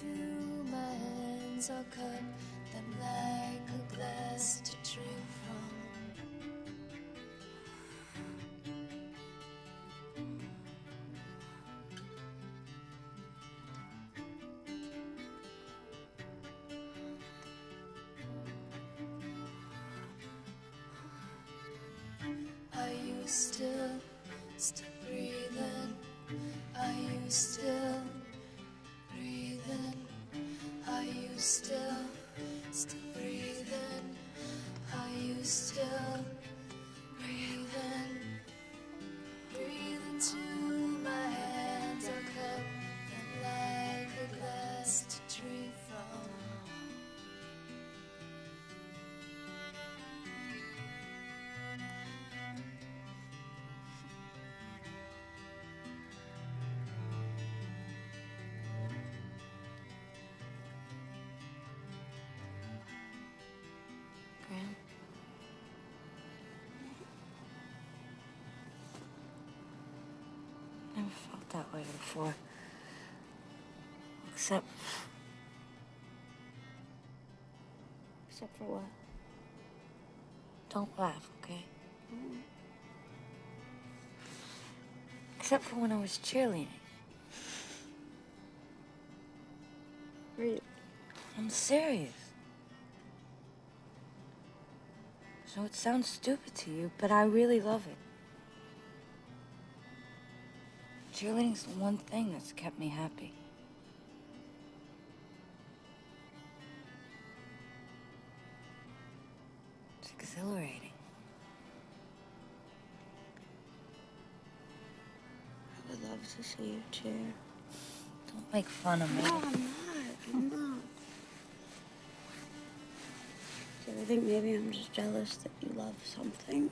to my hands, I'll cut them like a glass to drink from. Are you still breathing? Are you still breathing? Are you still breathing? Are you still breathing? Breathing to my hands, I'll cut them like a glass to drink from. Graham? Never felt that way before. Except for what? Don't laugh, okay? Mm-hmm. Except for when I was cheerleading. Really? I'm serious. So it sounds stupid to you, but I really love it. Cheerleading's the one thing that's kept me happy. It's exhilarating. I would love to see you cheer. Don't make fun of me. No, I'm not. I think maybe I'm just jealous that you love something.